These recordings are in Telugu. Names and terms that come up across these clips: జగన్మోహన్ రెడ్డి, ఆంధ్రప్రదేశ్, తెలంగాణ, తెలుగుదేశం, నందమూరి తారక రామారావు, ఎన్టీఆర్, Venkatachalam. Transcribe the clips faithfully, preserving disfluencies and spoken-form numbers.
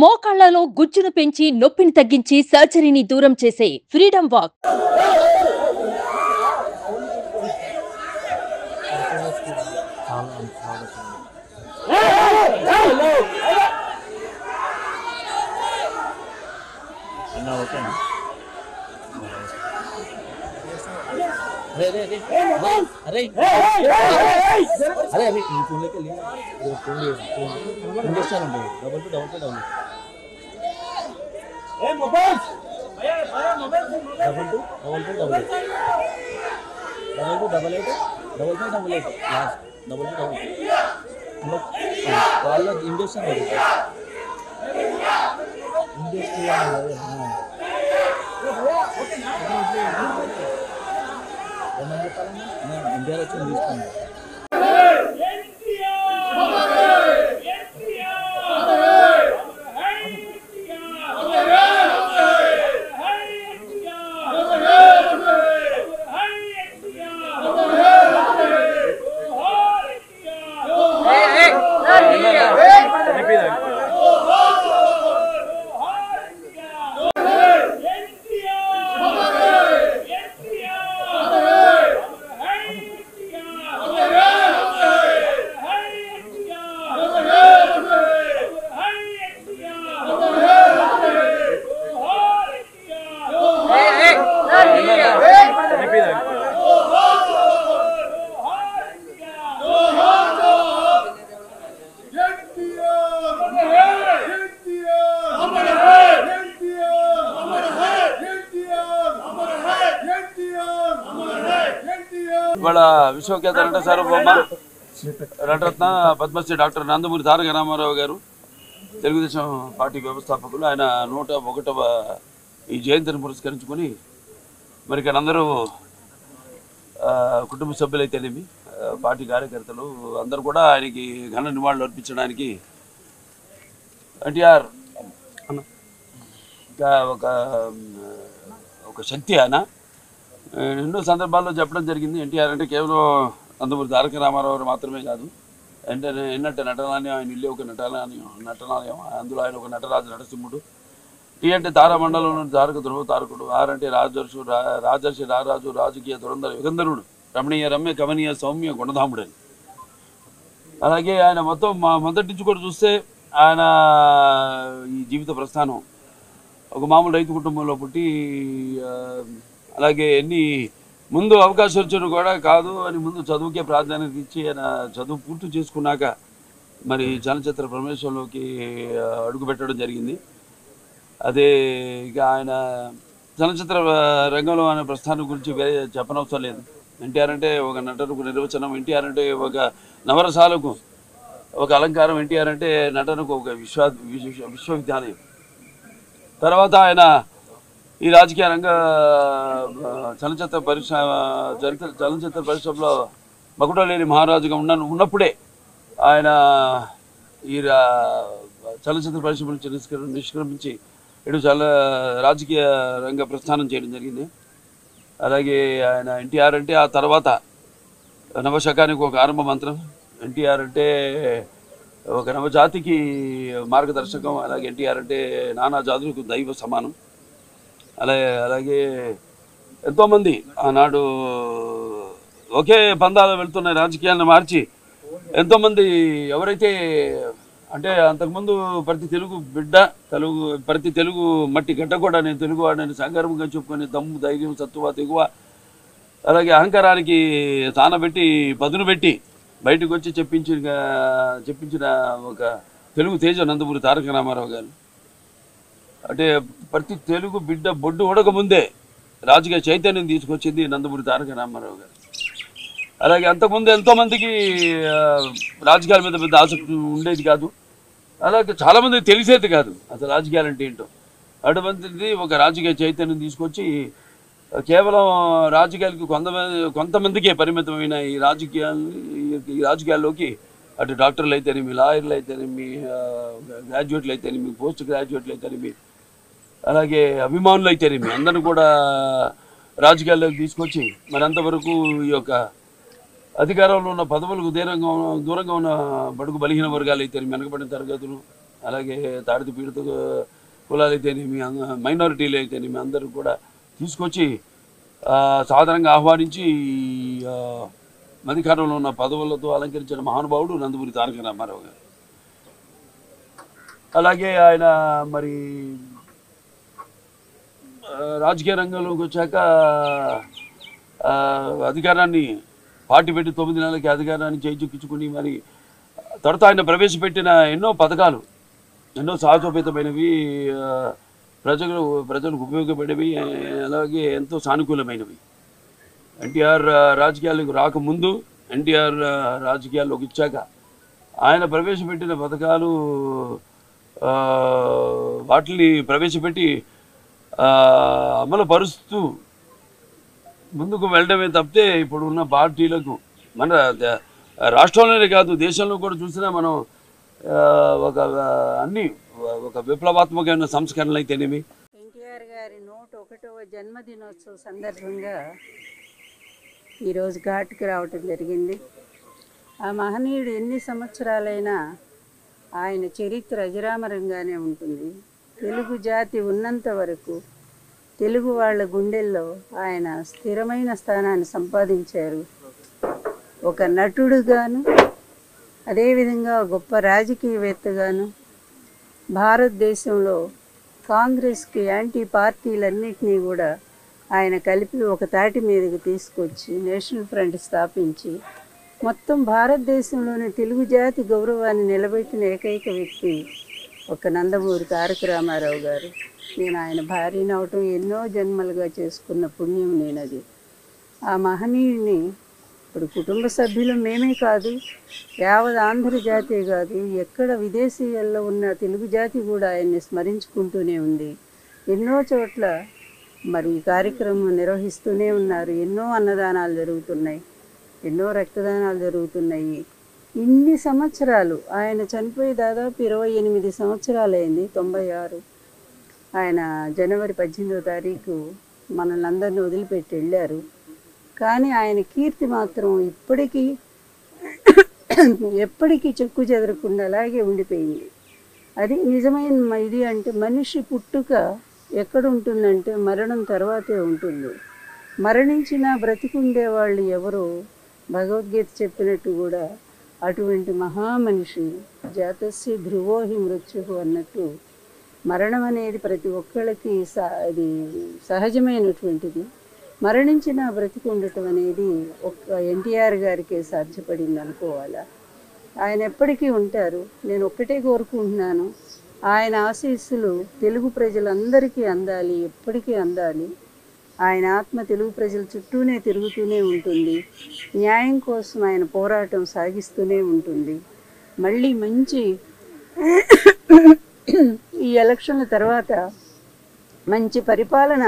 మోకాళ్లలో గుజ్జును పెంచి నొప్పిని తగ్గించి సర్జరీని దూరం చేసే ఫ్రీడమ్ వాక్. ఇంజక్షన్ ఇవాళ విశ్వఖ్యాత నటసార్వభౌమ నటరత్న పద్మశ్రీ డాక్టర్ నందమూరి తారక రామారావు గారు, తెలుగుదేశం పార్టీ వ్యవస్థాపకులు, ఆయన నూట ఒకటవ ఈ జయంతిని పురస్కరించుకొని మరి ఇక్కడ అందరూ కుటుంబ సభ్యులైతేనేమి, పార్టీ కార్యకర్తలు అందరూ కూడా ఆయనకి ఘన నివాళులు అర్పించడానికి ఎన్టీఆర్ ఒక ఒక శక్తి. ఆయన ఎన్నో సందర్భాల్లో చెప్పడం జరిగింది, ఎన్టీఆర్ అంటే కేవలం నందమూరి తారక రామారావు మాత్రమే కాదు, అంటే ఎన్నట్టు నటనాలయం, ఆయన ఇల్లు ఒక నటనాలయం నటనాలయం అందులో ఆయన ఒక నటరాజు నటసింహుడు. టీ అంటే తారామండలంలో తారక ధ్రువ తారకుడు, ఆర్ అంటే రాజర్షు రాజర్షి రారాజు రాజకీయ దురంధర యుగంధరుడు, రమణీయ రమ్య కమనీయ సౌమ్య గుణధాముడు అని. అలాగే ఆయన మొత్తం మా మొదటి నుంచి కూడా చూస్తే ఆయన ఈ జీవిత ప్రస్థానం ఒక మామూలు రైతు కుటుంబంలో పుట్టి, అలాగే ఎన్ని ముందు అవకాశం వచ్చారు కూడా కాదు అని ముందు చదువుకే ప్రాధాన్యత ఇచ్చి ఆయన చదువు పూర్తి చేసుకున్నాక మరి చలనచిత్ర ప్రవేశంలోకి అడుగుపెట్టడం జరిగింది. అదే ఇక ఆయన చలనచిత్ర రంగంలో ఆయన ప్రస్థానం గురించి వేరే చెప్పనవసరం లేదు. ఎన్టీఆర్ అంటే ఒక నటనకు నిర్వచనం, ఎన్టీఆర్ అంటే ఒక నవరసాలకు ఒక అలంకారం, ఎన్టీఆర్ అంటే నటనకు ఒక విశ్వ విశ్వవిద్యాలయం. తర్వాత ఆయన ఈ రాజకీయ రంగ చలనచిత్ర పరిశ్రమ చరిత్ర చలనచిత్ర పరిశ్రమలో మకుటలేని మహారాజుగా ఉన్న ఉన్నప్పుడే ఆయన ఈ చలనచిత్ర పరిశ్రమ నుంచి నిష్క్ర నిష్క్రమించి ఇటు చాలా రాజకీయ రంగ ప్రస్థానం చేయడం జరిగింది. అలాగే ఆయన ఎన్టీఆర్ అంటే ఆ తర్వాత నవశకానికి ఒక ఆరంభ మంత్రం, ఎన్టీఆర్ అంటే ఒక నవజాతికి మార్గదర్శకం, అలాగే ఎన్టీఆర్ అంటే నానా జాతులకు దైవ సమానం. అలాగే అలాగే ఎంతోమంది ఆనాడు ఒకే పందాలు వెళుతున్న రాజకీయాలను మార్చి ఎంతోమంది ఎవరైతే అంటే అంతకుముందు ప్రతి తెలుగు బిడ్డ తెలుగు ప్రతి తెలుగు మట్టి గడ్డ కూడా నేను తెలుగువాడని సంగర్వంగా చెప్పుకొని దమ్ము ధైర్యం సత్తువ తెగువ అలాగే అహంకారానికి తానబెట్టి పదును పెట్టి బయటకు వచ్చి చెప్పించిన చెప్పించిన ఒక తెలుగు తేజ నందమూరి తారక రామారావు గారు. అంటే ప్రతి తెలుగు బిడ్డ బొడ్డు ఉడకముందే రాజకీయ చైతన్యం తీసుకొచ్చింది నందమూరి తారక రామారావు గారు. అలాగే అంతకుముందు ఎంతోమందికి రాజకీయాల మీద పెద్ద ఆసక్తి ఉండేది కాదు, అలాగే చాలామంది తెలిసేది కాదు అసలు రాజకీయాలు అంటే ఏంటో. అటువంటిది ఒక రాజకీయ చైతన్యం తీసుకొచ్చి కేవలం రాజకీయాలకు కొంతమంది కొంతమందికే పరిమితమైన ఈ రాజకీయాన్ని ఈ రాజకీయాల్లోకి అటు డాక్టర్లు అయితేనేమి, లాయర్లు అయితేనేమి, గ్రాడ్యుయేట్లు అయితేనేమి, పోస్ట్ గ్రాడ్యుయేట్లు అయితేనేమి, అలాగే అభిమానులు అయితేనేమి అందరూ కూడా రాజకీయాల్లోకి తీసుకొచ్చి మరి అంతవరకు ఈ యొక్క అధికారంలో ఉన్న పదవులకు దూరంగా దూరంగా ఉన్న బడుగు బలహీన వర్గాలు అయితేనేమి, వెనకబడిన తరగతులు అలాగే తాడిత పీడిత కులాలైతేనేమి మైనారిటీలు అయితేనేమి అందరూ కూడా తీసుకొచ్చి సాధారణంగా ఆహ్వానించి అధికారంలో ఉన్న పదవులతో అలంకరించిన మహానుభావుడు నందమూరి తారక రామారావు గారు. అలాగే ఆయన మరి రాజకీయ రంగంలోకి వచ్చాక అధికారాన్ని పార్టీ పెట్టి తొమ్మిది నెలలకి అధికారాన్ని చేయించుకుని మరి తర్వాత ఆయన ప్రవేశపెట్టిన ఎన్నో పథకాలు, ఎన్నో సాహసోపేతమైనవి, ప్రజలు ప్రజలకు ఉపయోగపడేవి, అలాగే ఎంతో సానుకూలమైనవి. ఎన్టీఆర్ రాజకీయాలకు రాకముందు, ఎన్టీఆర్ రాజకీయాల్లోకి వచ్చాక ఆయన ప్రవేశపెట్టిన పథకాలు వాటిని ప్రవేశపెట్టి అమలు పరుస్తూ ముందుకు వెళ్ళడమే తప్పితే ఇప్పుడు ఉన్న పార్టీలకు మన రాష్ట్రంలోనే కాదు దేశంలో కూడా చూసినా మనం ఒక అన్ని ఒక విప్లవాత్మకమైన సంస్కరణలు అయితేనేమి. ఎన్టీఆర్ గారి నూట ఒకటవ జన్మదినోత్సవం సందర్భంగా ఈరోజు ఘాట్కి రావటం జరిగింది. ఆ మహనీయుడు ఎన్ని సంవత్సరాలైనా ఆయన చరిత్ర అజరామరంగానే ఉంటుంది. తెలుగు జాతి ఉన్నంత వరకు తెలుగు వాళ్ళ గుండెల్లో ఆయన స్థిరమైన స్థానాన్ని సంపాదించారు. ఒక నటుడుగాను, అదేవిధంగా గొప్ప రాజకీయవేత్తగాను, భారతదేశంలో కాంగ్రెస్కి యాంటీ పార్టీలన్నింటినీ కూడా ఆయన కలిపి ఒక తాటి మీదకి తీసుకొచ్చి నేషనల్ ఫ్రంట్ స్థాపించి మొత్తం భారతదేశంలోని తెలుగు జాతి గౌరవాన్ని నిలబెట్టిన ఏకైక వ్యక్తి ఒక నందమూరి తారక రామారావు గారు. నేను ఆయన భార్యను అవటం ఎన్నో జన్మలుగా చేసుకున్న పుణ్యం నేనది. ఆ మహనీయుడిని ఇప్పుడు కుటుంబ సభ్యులు మేమే కాదు, యావత్ ఆంధ్రజాతే కాదు, ఎక్కడ విదేశీయాల్లో ఉన్న తెలుగు జాతి కూడా ఆయన్ని స్మరించుకుంటూనే ఉంది. ఎన్నో చోట్ల మరి ఈ కార్యక్రమం నిర్వహిస్తూనే ఉన్నారు. ఎన్నో అన్నదానాలు జరుగుతున్నాయి, ఎన్నో రక్తదానాలు జరుగుతున్నాయి. ఇన్ని సంవత్సరాలు ఆయన చనిపోయి దాదాపు ఇరవై ఎనిమిది సంవత్సరాలైంది. తొంభై ఆరు ఆయన జనవరి పద్దెనిమిదో తారీఖు మనల్ని అందరినీ వదిలిపెట్టి వెళ్ళారు. కానీ ఆయన కీర్తి మాత్రం ఇప్పటికీ ఎప్పటికీ చెక్కు చెదరకుండా అలాగే ఉండిపోయింది. అది నిజమైన ఇది అంటే మనిషి పుట్టుక ఎక్కడుంటుందంటే మరణం తర్వాతే ఉంటుంది. మరణించినా బ్రతికుండే వాళ్ళు ఎవరో భగవద్గీత చెప్పినట్టు కూడా అటువంటి మహామనిషి జాతస్య ధ్రువోహి మృత్యుహు అన్నట్టు మరణం అనేది ప్రతి ఒక్కళ్ళకి అది సహజమైనటువంటిది. మరణించిన బ్రతికుండటం అనేది ఒక్క ఎన్టీఆర్ గారికే సాధ్యపడింది అనుకోవాలా. ఆయన ఎప్పటికీ ఉంటారు. నేను ఒక్కటే కోరుకుంటున్నాను, ఆయన ఆశీస్సులు తెలుగు ప్రజలందరికీ అందాలి, ఎప్పటికీ అందాలి. ఆయన ఆత్మ తెలుగు ప్రజల చుట్టూనే తిరుగుతూనే ఉంటుంది. న్యాయం కోసం ఆయన పోరాటం సాగిస్తూనే ఉంటుంది. మళ్ళీ మంచి ఈ ఎలక్షన్ల తర్వాత మంచి పరిపాలన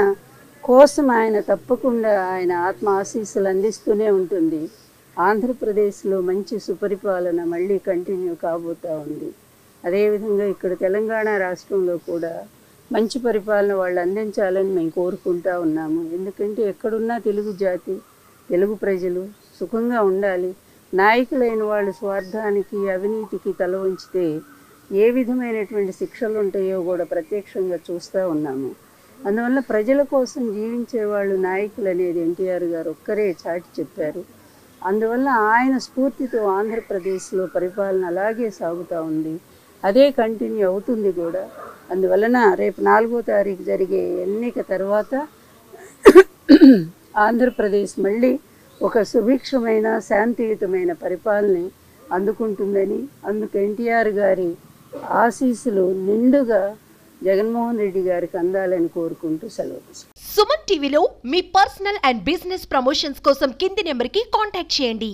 కోసం ఆయన తప్పకుండా ఆయన ఆత్మ ఆశీస్సులు అందిస్తూనే ఉంటుంది. ఆంధ్రప్రదేశ్లో మంచి సుపరిపాలన మళ్ళీ కంటిన్యూ కాబోతూ ఉంది. అదేవిధంగా ఇక్కడ తెలంగాణ రాష్ట్రంలో కూడా మంచి పరిపాలన వాళ్ళు అందించాలని మేము కోరుకుంటా ఉన్నాము. ఎందుకంటే ఎక్కడున్నా తెలుగు జాతి తెలుగు ప్రజలు సుఖంగా ఉండాలి. నాయకులైన వాళ్ళు స్వార్థానికి అవినీతికి తల వంచితే ఏ విధమైనటువంటి శిక్షలు ఉంటాయో కూడా ప్రత్యక్షంగా చూస్తూ ఉన్నాము. అందువల్ల ప్రజల కోసం జీవించేవాళ్ళు నాయకులు అనేది ఎన్టీఆర్ గారు ఒక్కరే చాటి చెప్పారు. అందువల్ల ఆయన స్ఫూర్తితో ఆంధ్రప్రదేశ్లో పరిపాలన అలాగే సాగుతూ ఉంది, అదే కంటిన్యూ అవుతుంది కూడా. అందువలన రేపు నాలుగో తారీఖు జరిగే ఎన్నిక తర్వాత ఆంధ్రప్రదేశ్ మళ్ళీ ఒక సుభిక్షమైన శాంతియుతమైన పరిపాలన అందుకుంటుందని, అందుకు ఎన్టీఆర్ గారి ఆశీస్సులు నిండుగా జగన్మోహన్ రెడ్డి గారికి అందాలని కోరుకుంటూ సెలవు. సుమన్ టీవీలో మీ పర్సనల్ అండ్ బిజినెస్ ప్రమోషన్స్ కోసం కింది నెంబర్కి కాంటాక్ట్ చేయండి.